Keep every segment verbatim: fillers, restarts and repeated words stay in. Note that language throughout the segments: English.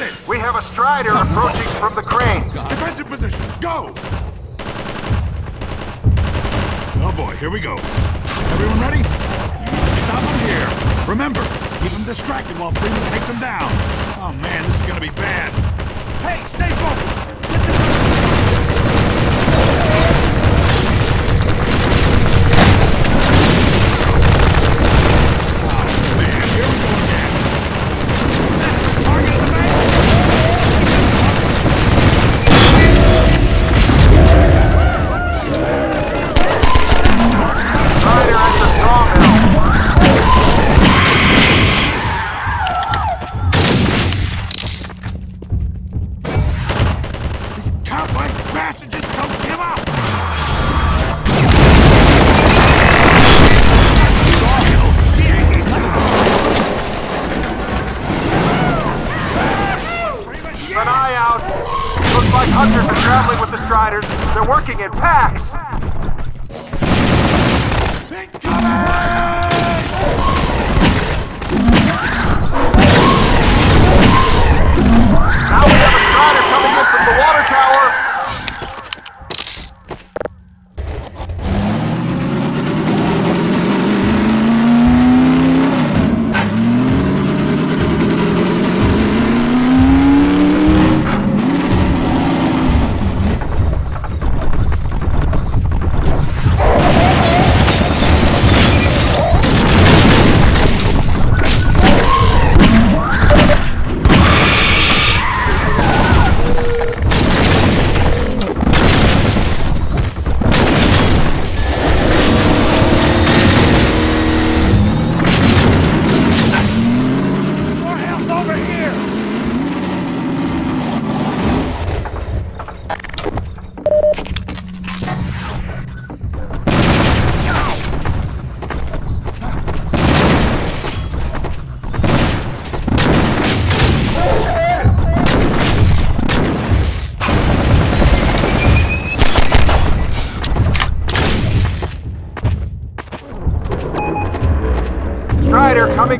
it! We have a Strider approaching from the cranes. Defensive position, go! Oh boy, here we go. Everyone ready? Stop him here. Remember, keep him distracted while Freeman takes him down. Oh man, this is gonna be bad. Hey, stay focused! Get the...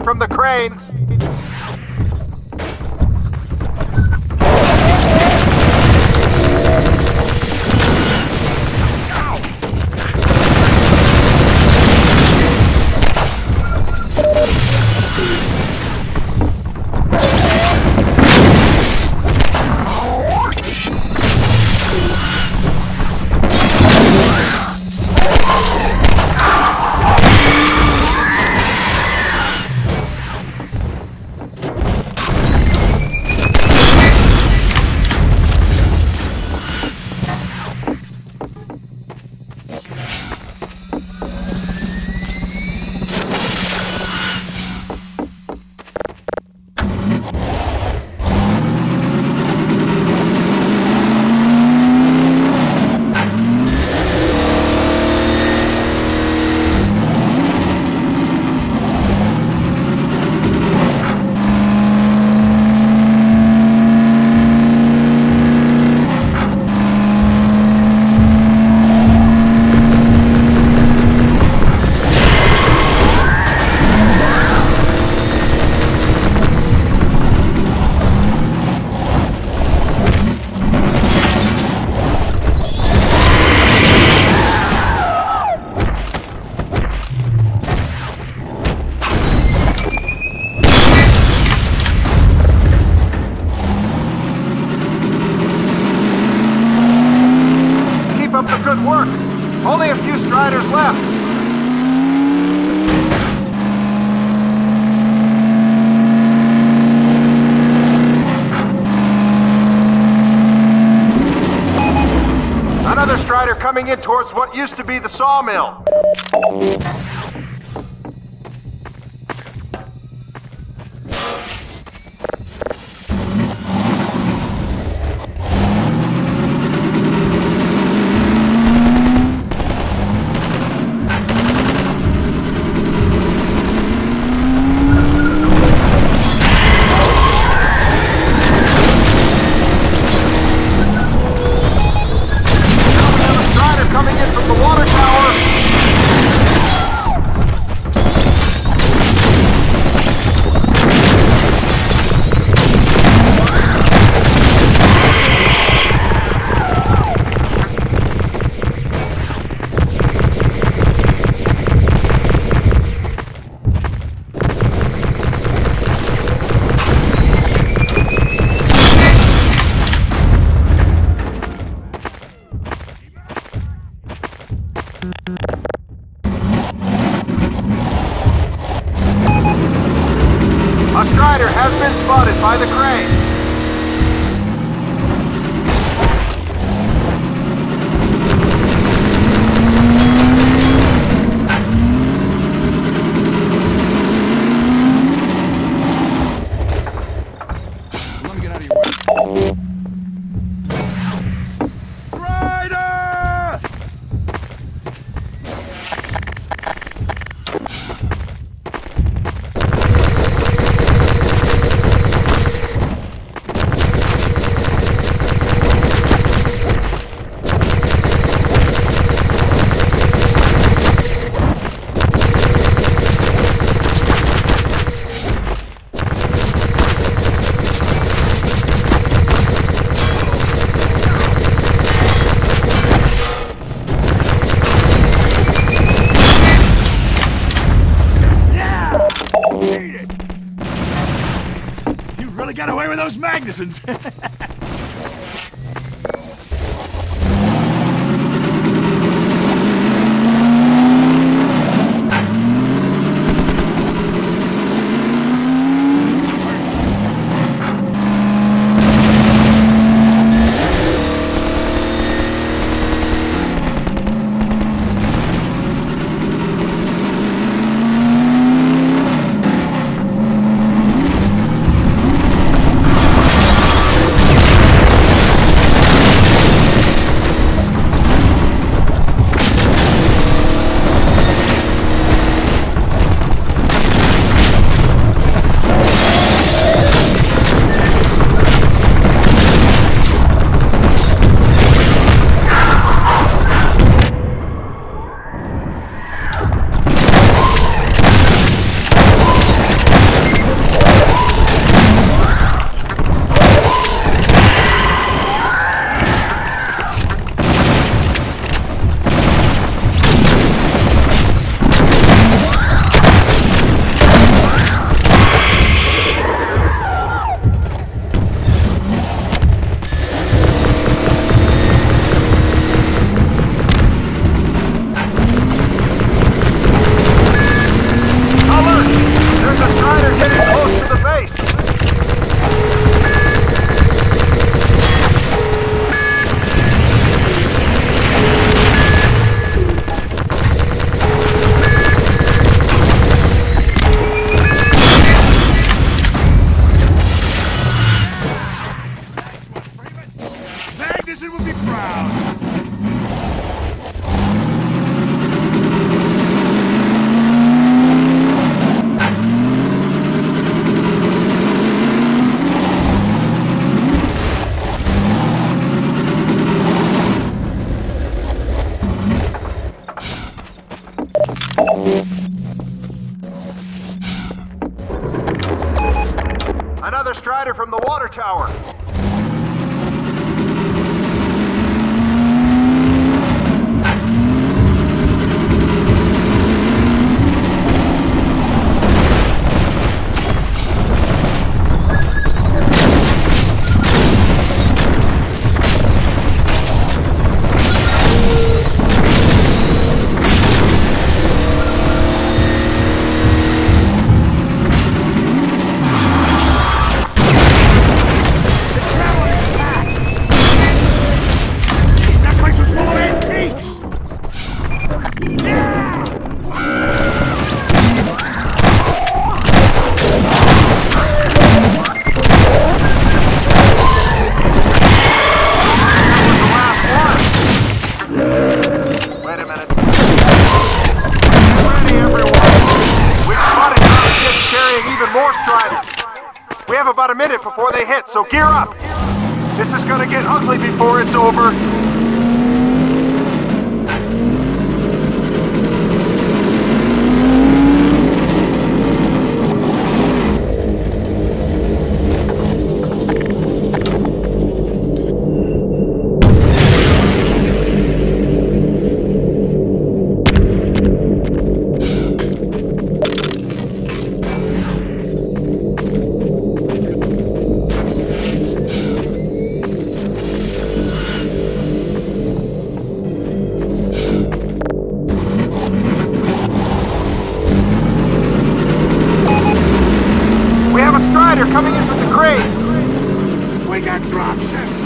From the cranes. Coming in towards what used to be the sawmill. Coming in from the water tower! Magnusons. So gear up! This is gonna get ugly before it's over. backdrop ships.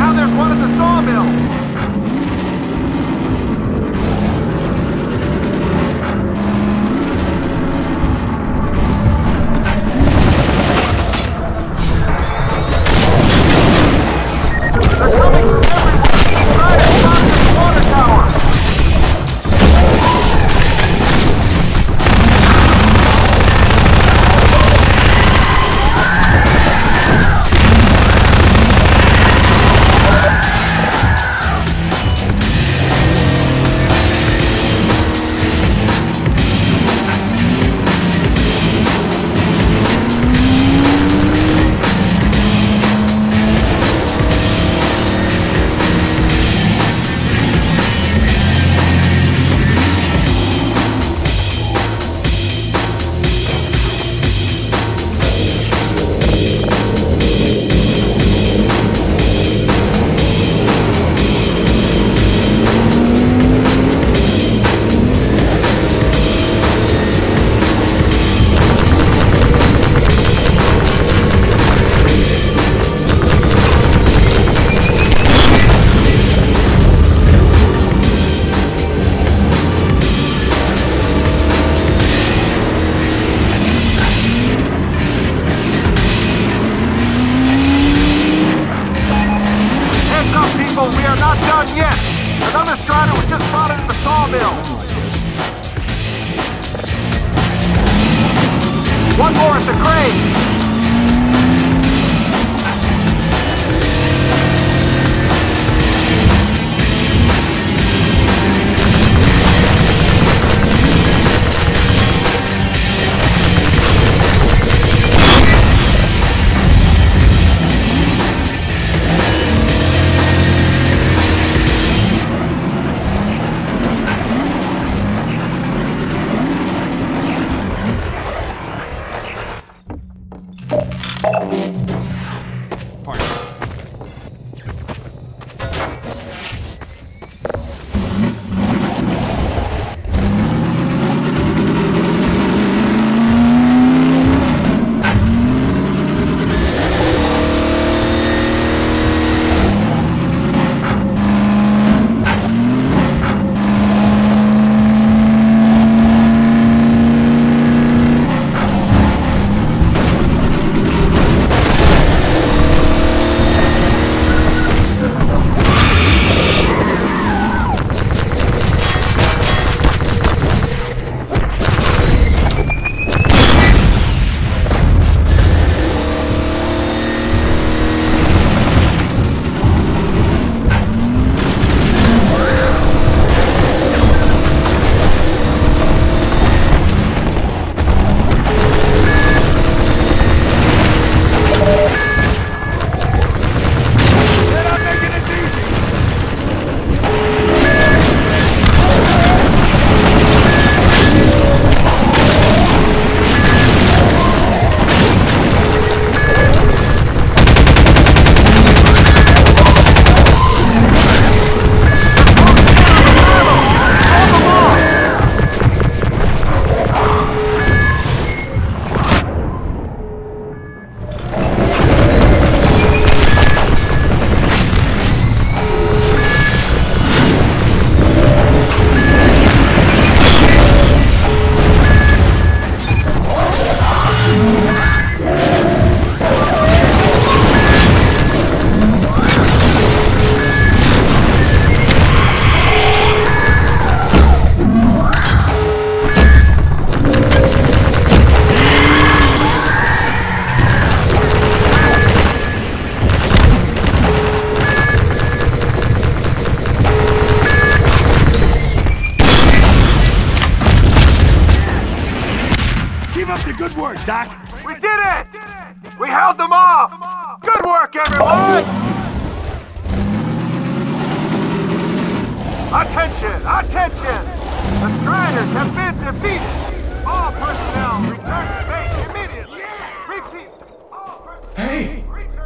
Now there's one at the sawmill.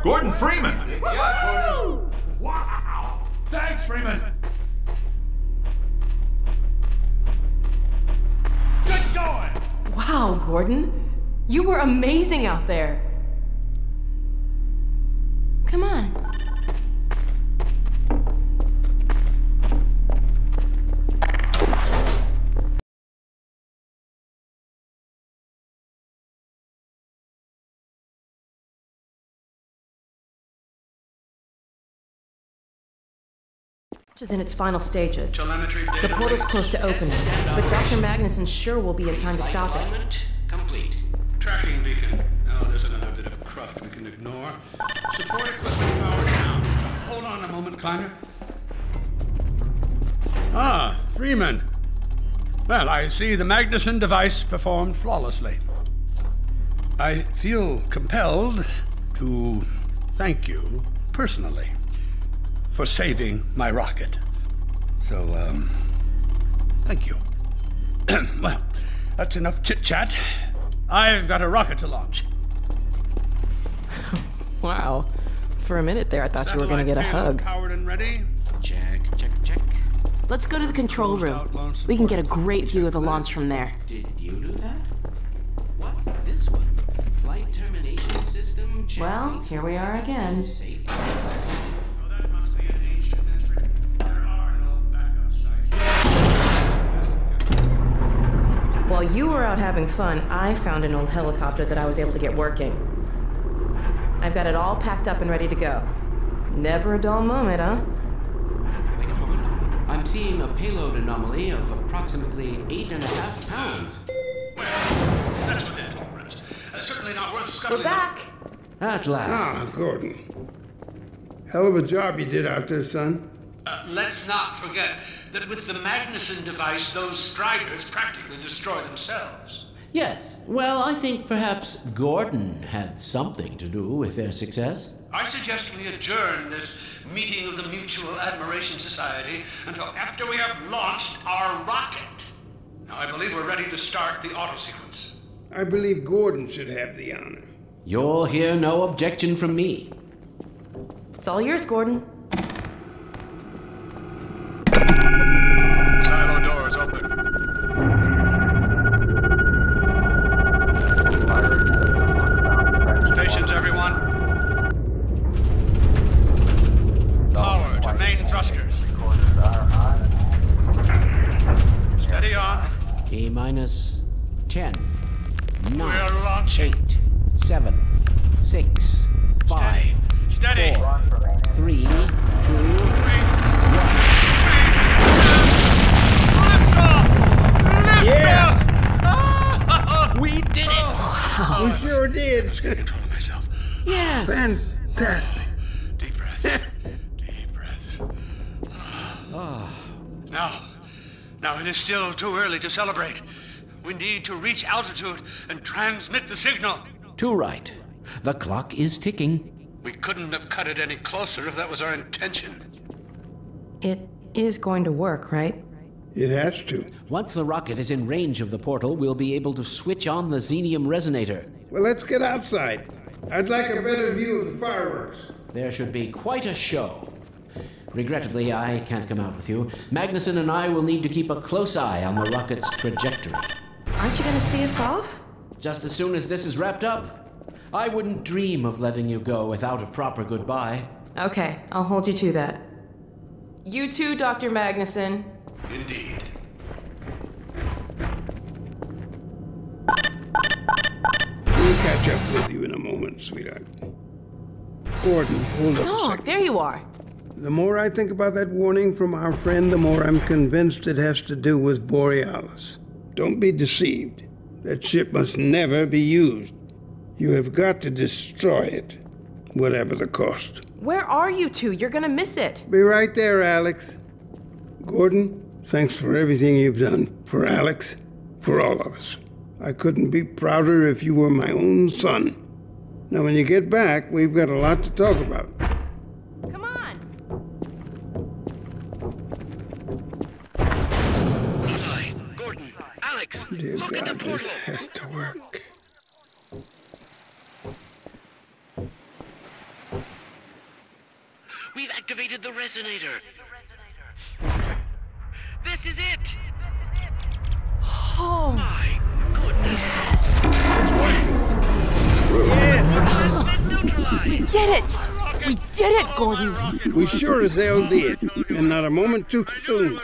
Gordon Freeman! Yeah, Gordon. Wow! Thanks, Freeman! Good going! Wow, Wow, Gordon. You were amazing out there. Come on. Is in its final stages. The portal's close to opening, but Doctor Magnuson sure will be in time to stop it. Complete. Tracking beacon. Oh, there's another bit of cruft we can ignore. Support equipment power down. Hold on a moment, Kleiner. Ah, Freeman. Well, I see the Magnuson device performed flawlessly. I feel compelled to thank you personally for saving my rocket. So, um, thank you. Well, that's enough chit-chat. I've got a rocket to launch. Wow. For a minute there, I thought satellite you were gonna get a hug. Powered and ready. Check, check, check. Let's go to the control room. We can get a great view of the launch from there. Did you do that? What's this one? Flight termination system. Well, here we are again. While you were out having fun, I found an old helicopter that I was able to get working. I've got it all packed up and ready to go. Never a dull moment, huh? Wait a moment. I'm seeing a payload anomaly of approximately eight and a half pounds. Well, that's what they're talking about. Uh, certainly not worth scuttling. We're back! At last. Ah, Gordon. Hell of a job you did out there, son. Uh, let's not forget that with the Magnuson device, those Striders practically destroy themselves. Yes. Well, I think perhaps Gordon had something to do with their success. I suggest we adjourn this meeting of the Mutual Admiration Society until after we have launched our rocket. Now, I believe we're ready to start the auto sequence. I believe Gordon should have the honor. You'll hear no objection from me. It's all yours, Gordon. Minus ten, nine, we're launching. Eight, seven, six, five, steady. Steady. Four, three, two, one. Yeah! We did it! Wow. We sure did. I was gonna control myself. Yes. Fantastic. Oh, deep breath. Deep breath. Oh. Now, now it is still too early to celebrate. We need to reach altitude and transmit the signal. Too right. The clock is ticking. We couldn't have cut it any closer if that was our intention. It is going to work, right? It has to. Once the rocket is in range of the portal, we'll be able to switch on the xenium resonator. Well, let's get outside. I'd like a better view of the fireworks. There should be quite a show. Regrettably, I can't come out with you. Magnuson and I will need to keep a close eye on the rocket's trajectory. Aren't you going to see us off? Just as soon as this is wrapped up. I wouldn't dream of letting you go without a proper goodbye. Okay, I'll hold you to that. You too, Doctor Magnuson. Indeed. We'll catch up with you in a moment, sweetheart. Gordon, hold up. Dog, there you are. The more I think about that warning from our friend, the more I'm convinced it has to do with Borealis. Don't be deceived. That ship must never be used. You have got to destroy it, whatever the cost. Where are you two? You're gonna miss it. Be right there, Alex. Gordon, thanks for everything you've done. For Alex, for all of us. I couldn't be prouder if you were my own son. Now, when you get back, we've got a lot to talk about. Come on! Dear God, this has to work. We've activated the resonator. This is it! Oh my goodness! We did it! We did it, Gordon! We sure as hell did, and not a moment too soon.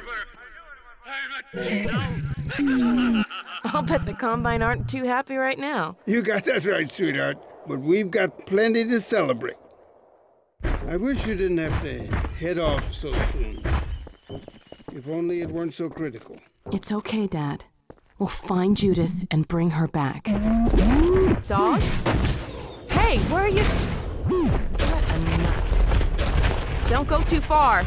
I'll bet the Combine aren't too happy right now. You got that right, sweetheart, but we've got plenty to celebrate. I wish you didn't have to head off so soon. If only it weren't so critical. It's okay, Dad. We'll find Judith and bring her back. Dog? Hey, where are you? What a nut. Don't go too far.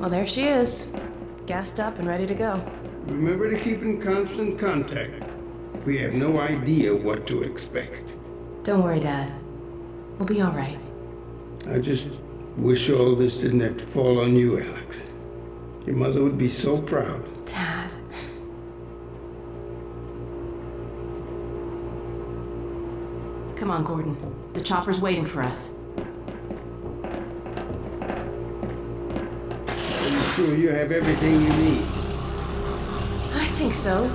Well, there she is. Gassed up and ready to go. Remember to keep in constant contact. We have no idea what to expect. Don't worry, Dad. We'll be all right. I just wish all this didn't have to fall on you, Alex. Your mother would be so proud. Dad. Come on, Gordon. The chopper's waiting for us. I'm sure you have everything you need. I think so.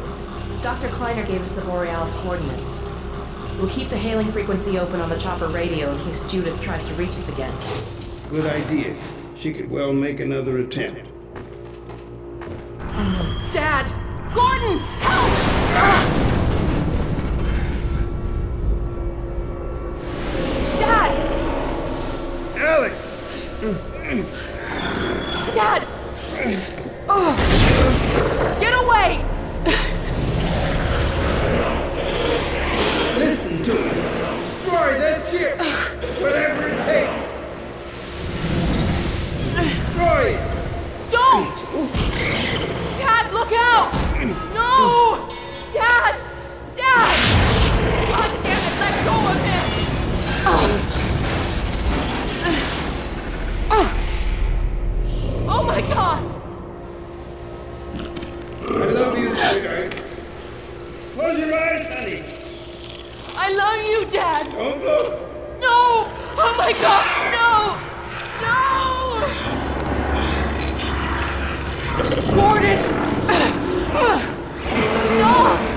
Doctor Kleiner gave us the Borealis coordinates. We'll keep the hailing frequency open on the chopper radio in case Judith tries to reach us again. Good idea. She could well make another attempt. Oh no. Dad! Gordon! Help! Ah! Gordon! Dog!